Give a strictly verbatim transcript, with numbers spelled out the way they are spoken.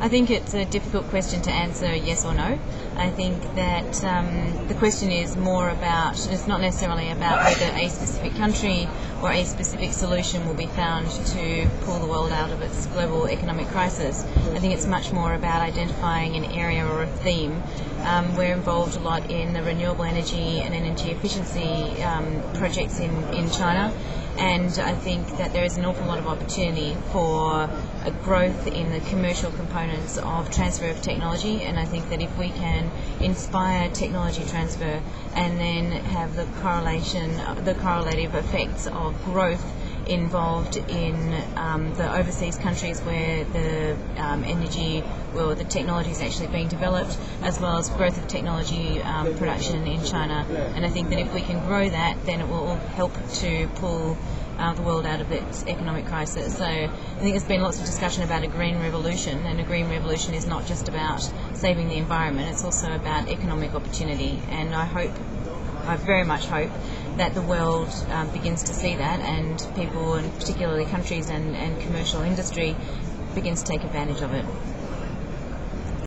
I think it's a difficult question to answer yes or no. I think that um, the question is more about, it's not necessarily about whether a specific country or a specific solution will be found to pull the world out of its global economic crisis. I think it's much more about identifying an area or a theme. Um, we're involved a lot in the renewable energy and energy efficiency um, projects in, in China. And I think that there is an awful lot of opportunity for a growth in the commercial components of transfer of technology, and I think that if we can inspire technology transfer and then have the correlation, the correlative effects of growth involved in um, the overseas countries where the um, energy, well, the technology is actually being developed, as well as growth of technology um, production in China. And I think that if we can grow that, then it will help to pull Uh, the world out of its economic crisis. So I think there's been lots of discussion about a green revolution, and a green revolution is not just about saving the environment, it's also about economic opportunity. And I hope, I very much hope, that the world um, begins to see that, and people, and particularly countries and, and commercial industry, begins to take advantage of it.